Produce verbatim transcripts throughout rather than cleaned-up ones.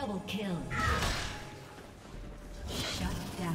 Double kill. Shut down.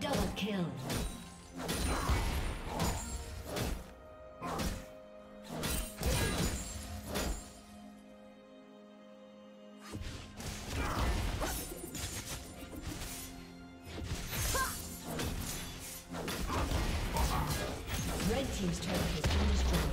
Double kill. Red team's turret has been destroyed.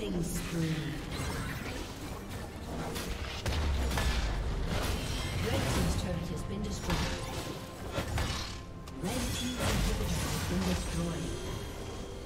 Killing spree. Red team's turret has been destroyed. Red team's inhibitor has been destroyed.